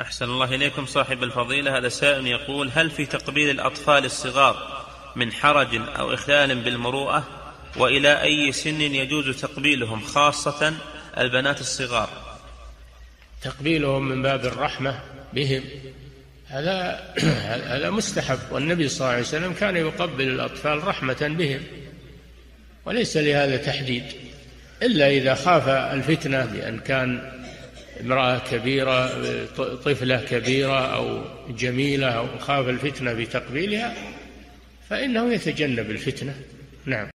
أحسن الله إليكم صاحب الفضيلة. هذا سائل يقول: هل في تقبيل الأطفال الصغار من حرج أو إخلال بالمروءة؟ وإلى أي سن يجوز تقبيلهم خاصة البنات الصغار؟ تقبيلهم من باب الرحمة بهم هذا مستحب، والنبي صلى الله عليه وسلم كان يقبل الأطفال رحمة بهم، وليس لهذا تحديد إلا إذا خاف الفتنة بأن كان امرأة كبيرة، طفلة كبيرة أو جميلة، أو خاف الفتنة بتقبيلها فإنه يتجنب الفتنة. نعم.